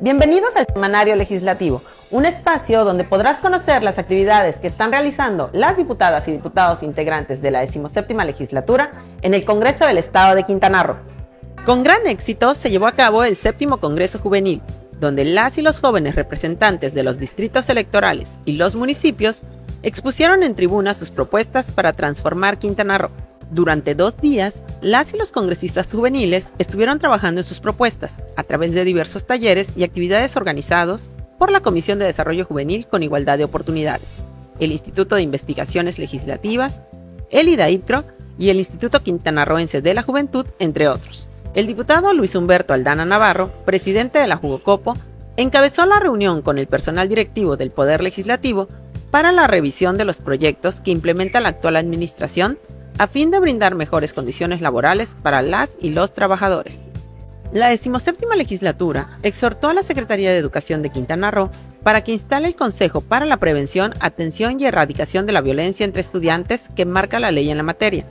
Bienvenidos al Semanario Legislativo, un espacio donde podrás conocer las actividades que están realizando las diputadas y diputados integrantes de la XVII Legislatura en el Congreso del Estado de Quintana Roo. Con gran éxito se llevó a cabo el VII Congreso Juvenil, donde las y los jóvenes representantes de los distritos electorales y los municipios expusieron en tribuna sus propuestas para transformar Quintana Roo. Durante 2 días, las y los congresistas juveniles estuvieron trabajando en sus propuestas a través de diversos talleres y actividades organizados por la Comisión de Desarrollo Juvenil con Igualdad de Oportunidades, el Instituto de Investigaciones Legislativas, el IDAITRO y el Instituto Quintanarroense de la Juventud, entre otros. El diputado Luis Humberto Aldana Navarro, presidente de la JUGOCOPO, encabezó la reunión con el personal directivo del Poder Legislativo para la revisión de los proyectos que implementa la actual administración a fin de brindar mejores condiciones laborales para las y los trabajadores. La XVII Legislatura exhortó a la Secretaría de Educación de Quintana Roo para que instale el Consejo para la Prevención, Atención y Erradicación de la Violencia entre Estudiantes que marca la ley en la materia,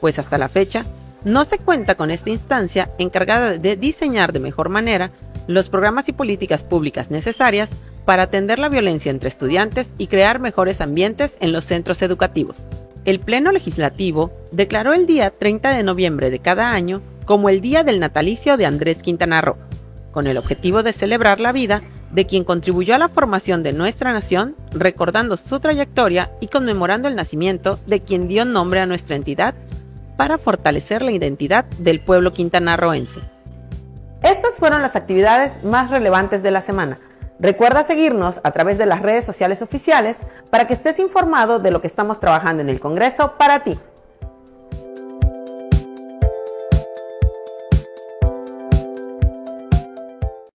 pues hasta la fecha no se cuenta con esta instancia encargada de diseñar de mejor manera los programas y políticas públicas necesarias para atender la violencia entre estudiantes y crear mejores ambientes en los centros educativos. El Pleno Legislativo declaró el día 30 de noviembre de cada año como el Día del Natalicio de Andrés Quintana Roo, con el objetivo de celebrar la vida de quien contribuyó a la formación de nuestra nación, recordando su trayectoria y conmemorando el nacimiento de quien dio nombre a nuestra entidad para fortalecer la identidad del pueblo quintanarroense. Estas fueron las actividades más relevantes de la semana. Recuerda seguirnos a través de las redes sociales oficiales para que estés informado de lo que estamos trabajando en el Congreso para ti.